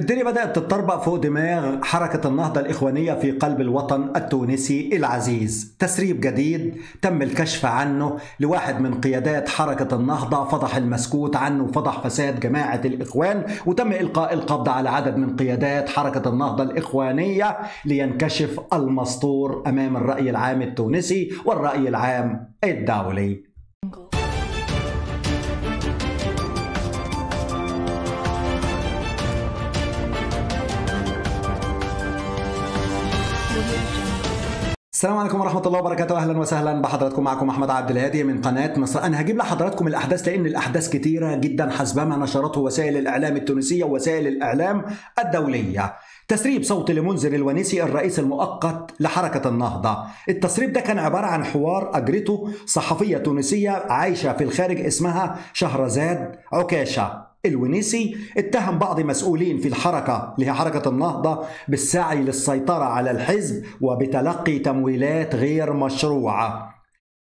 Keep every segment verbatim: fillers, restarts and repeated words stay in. الدنيا بدأت تتطربق فوق دماغ حركة النهضة الإخوانية في قلب الوطن التونسي العزيز. تسريب جديد تم الكشف عنه لواحد من قيادات حركة النهضة فضح المسكوت عنه وفضح فساد جماعة الإخوان، وتم إلقاء القبض على عدد من قيادات حركة النهضة الإخوانية لينكشف المسطور أمام الرأي العام التونسي والرأي العام الدولي. السلام عليكم ورحمة الله وبركاته، أهلا وسهلا بحضراتكم، معكم أحمد عبد الهادي من قناة مصر. أنا هجيب لحضراتكم الأحداث لأن الأحداث كتيرة جدا حسب ما نشرته وسائل الإعلام التونسية ووسائل الإعلام الدولية. تسريب صوت لمنذر الونيسي الرئيس المؤقت لحركة النهضة. التسريب ده كان عبارة عن حوار أجرته صحفية تونسية عايشة في الخارج اسمها شهرزاد عكاشة. الونيسي اتهم بعض مسؤولين في الحركة اللي هي حركة النهضة بالسعي للسيطرة على الحزب وبتلقي تمويلات غير مشروعة.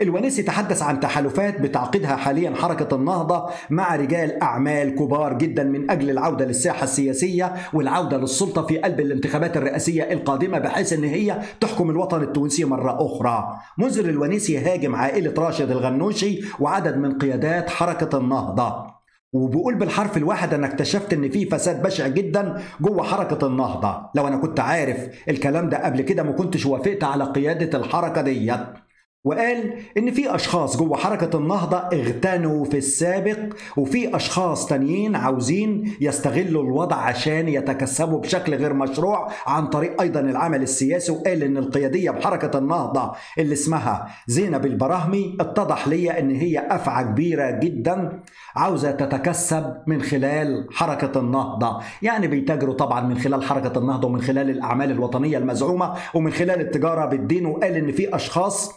الونيسي تحدث عن تحالفات بتعقدها حاليا حركة النهضة مع رجال أعمال كبار جدا من أجل العودة للساحة السياسية والعودة للسلطة في قلب الانتخابات الرئاسية القادمة، بحيث أن هي تحكم الوطن التونسي مرة أخرى. منذر الونيسي هاجم عائلة راشد الغنوشي وعدد من قيادات حركة النهضة، وبقول بالحرف الواحد انا اكتشفت ان في فساد بشع جدا جوه حركه النهضه. لو انا كنت عارف الكلام ده قبل كده ما كنتش وافقت على قياده الحركه ديت. وقال ان في اشخاص جوه حركه النهضه اغتنوا في السابق، وفي اشخاص تانيين عاوزين يستغلوا الوضع عشان يتكسبوا بشكل غير مشروع عن طريق ايضا العمل السياسي. وقال ان القياديه بحركه النهضه اللي اسمها زينب البرهمي اتضح ليا ان هي افعى كبيره جدا عاوزه تتكسب من خلال حركه النهضه، يعني بيتاجروا طبعا من خلال حركه النهضه ومن خلال الاعمال الوطنيه المزعومه ومن خلال التجاره بالدين. وقال ان في اشخاص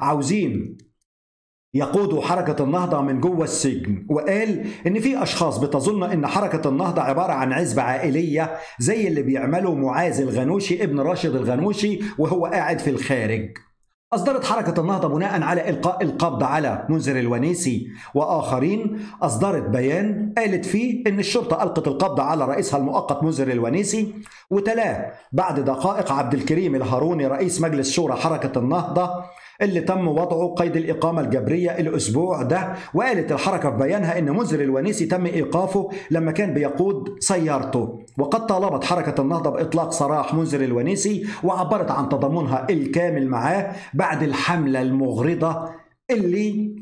عاوزين يقودوا حركة النهضة من جوه السجن. وقال إن في أشخاص بتظن إن حركة النهضة عبارة عن عزبة عائلية زي اللي بيعمله معاذ الغنوشي ابن راشد الغنوشي وهو قاعد في الخارج. أصدرت حركة النهضة بناء على إلقاء القبض على منذر الونيسي وآخرين أصدرت بيان قالت فيه إن الشرطة ألقت القبض على رئيسها المؤقت منذر الونيسي، وتلاه بعد دقائق عبد الكريم الهاروني رئيس مجلس شورى حركة النهضة اللي تم وضعه قيد الإقامة الجبرية الأسبوع ده. وقالت الحركة في بيانها إن منذر الونيسي تم إيقافه لما كان بيقود سيارته، وقد طالبت حركة النهضة بإطلاق سراح منذر الونيسي وعبرت عن تضامنها الكامل معاه بعد الحملة المغرضة اللي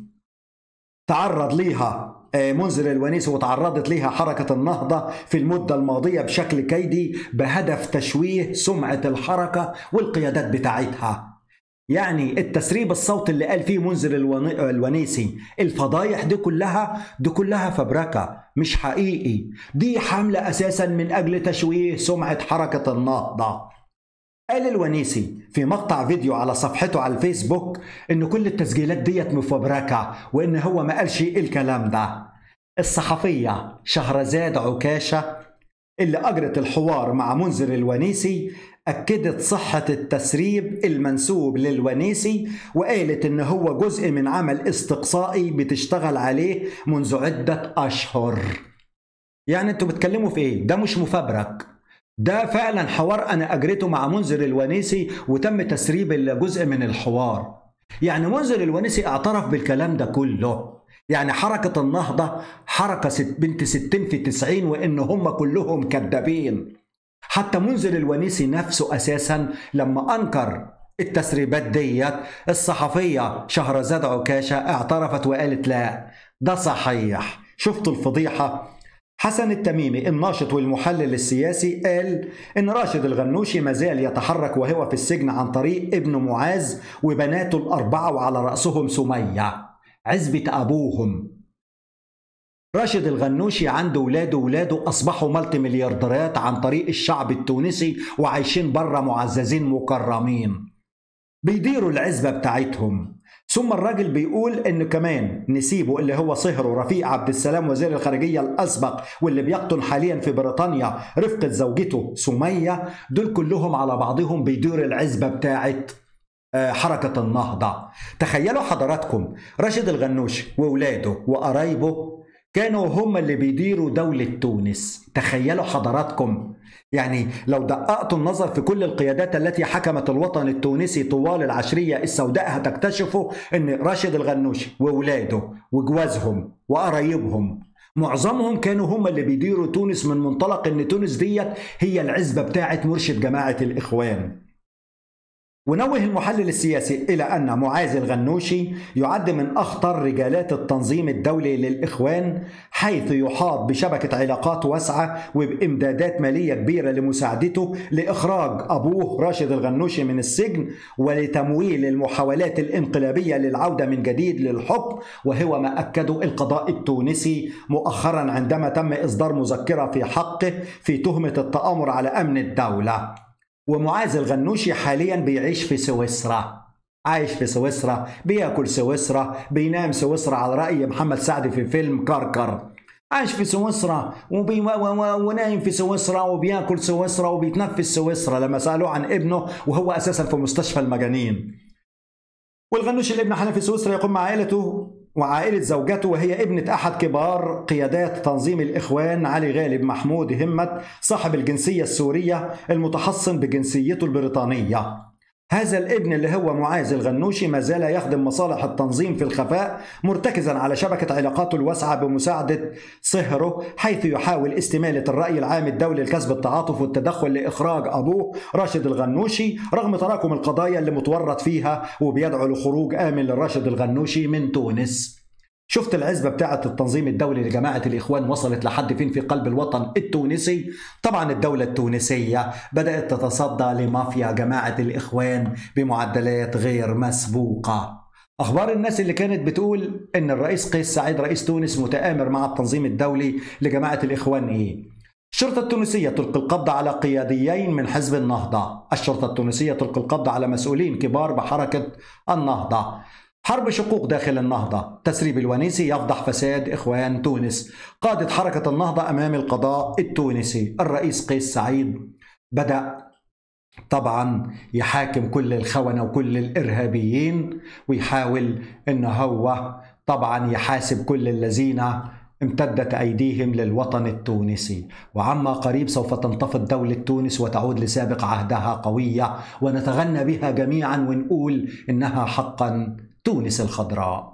تعرض ليها منذر الونيسي وتعرضت ليها حركة النهضة في المدة الماضية بشكل كيدي بهدف تشويه سمعة الحركة والقيادات بتاعتها. يعني التسريب الصوت اللي قال فيه منذر الونيسي الفضايح دي كلها دي كلها فبركة مش حقيقي، دي حملة أساسا من أجل تشويه سمعة حركة النهضة. قال الونيسي في مقطع فيديو على صفحته على الفيسبوك إن كل التسجيلات ديت مفبركة وإن هو ما قالش الكلام ده. الصحفية شهرزاد عكاشة اللي أجرت الحوار مع منذر الونيسي أكدت صحة التسريب المنسوب للونيسي، وقالت إن هو جزء من عمل استقصائي بتشتغل عليه منذ عدة أشهر. يعني أنتوا بتكلموا في إيه؟ ده مش مفبرك، ده فعلا حوار أنا أجريته مع منذر الونيسي وتم تسريب الجزء من الحوار. يعني منذر الونيسي اعترف بالكلام ده كله. يعني حركة النهضة حركة بنت ستين في تسعين وإن هم كلهم كذابين. حتى منذر الونيسي نفسه أساسا لما أنكر التسريبات ديت الصحفية شهرزاد عكاشة اعترفت وقالت لا ده صحيح. شفتوا الفضيحة؟ حسن التميمي الناشط والمحلل السياسي قال إن راشد الغنوشي مازال يتحرك وهو في السجن عن طريق ابن معاذ وبناته الأربعة وعلى رأسهم سمية عزبة أبوهم. راشد الغنوشي عنده ولاده ولاده أصبحوا ملتي مليارديرات عن طريق الشعب التونسي وعايشين بره معززين مكرمين بيديروا العزبة بتاعتهم. ثم الراجل بيقول إنه كمان نسيبه اللي هو صهره رفيق عبد السلام وزير الخارجية الأسبق واللي بيقطن حاليا في بريطانيا رفقة زوجته سمية، دول كلهم على بعضهم بيدير العزبة بتاعت حركة النهضة. تخيلوا حضراتكم راشد الغنوشي وولاده وقرايبه كانوا هم اللي بيديروا دولة تونس. تخيلوا حضراتكم، يعني لو دققتوا النظر في كل القيادات التي حكمت الوطن التونسي طوال العشرية السوداء هتكتشفوا ان راشد الغنوشي وولاده وجوازهم وقرايبهم معظمهم كانوا هم اللي بيديروا تونس من منطلق ان تونس ديت هي العزبة بتاعة مرشد جماعة الإخوان. ونوه المحلل السياسي إلى أن معاذ الغنوشي يعد من أخطر رجالات التنظيم الدولي للإخوان، حيث يحاط بشبكة علاقات واسعة وبإمدادات مالية كبيرة لمساعدته لإخراج أبوه راشد الغنوشي من السجن ولتمويل المحاولات الانقلابية للعودة من جديد للحكم، وهو ما أكده القضاء التونسي مؤخرا عندما تم إصدار مذكرة في حقه في تهمة التآمر على أمن الدولة. ومعاذ الغنوشي حاليا بيعيش في سويسرا، عايش في سويسرا، بياكل سويسرا، بينام سويسرا على رأي محمد سعد في فيلم كركر. عايش في سويسرا وبي... ونايم في سويسرا وبياكل سويسرا وبيتنفس سويسرا، لما سألوه عن ابنه وهو أساسا في مستشفى المجانين. والغنوشي الابن حاليا في سويسرا يقوم مع عائلته وعائلة زوجته، وهي ابنة أحد كبار قيادات تنظيم الإخوان علي غالب محمود همت، صاحب الجنسية السورية المتحصن بجنسيته البريطانية. هذا الابن اللي هو معاذ الغنوشي ما زال يخدم مصالح التنظيم في الخفاء، مرتكزا على شبكة علاقاته الواسعة بمساعدة صهره، حيث يحاول استمالة الرأي العام الدولي لكسب التعاطف والتدخل لإخراج أبوه راشد الغنوشي، رغم تراكم القضايا اللي متورط فيها، وبيدعو لخروج آمن لراشد الغنوشي من تونس. شفت العزبة بتاعة التنظيم الدولي لجماعة الإخوان وصلت لحد فين في قلب الوطن التونسي؟ طبعا الدولة التونسية بدأت تتصدى لمافيا جماعة الإخوان بمعدلات غير مسبوقة. أخبار الناس اللي كانت بتقول إن الرئيس قيس سعيد رئيس تونس متآمر مع التنظيم الدولي لجماعة الإخوان إيه؟ الشرطة التونسية تلقي القبض على قياديين من حزب النهضة، الشرطة التونسية تلقي القبض على مسؤولين كبار بحركة النهضة. حرب شقوق داخل النهضة، تسريب الونيسي يفضح فساد إخوان تونس، قادة حركة النهضة أمام القضاء التونسي، الرئيس قيس سعيد بدأ طبعا يحاكم كل الخونة وكل الإرهابيين، ويحاول إن هو طبعا يحاسب كل الذين امتدت أيديهم للوطن التونسي. وعما قريب سوف تنتفض دولة تونس وتعود لسابق عهدها قوية، ونتغنى بها جميعا ونقول إنها حقا تونس الخضراء.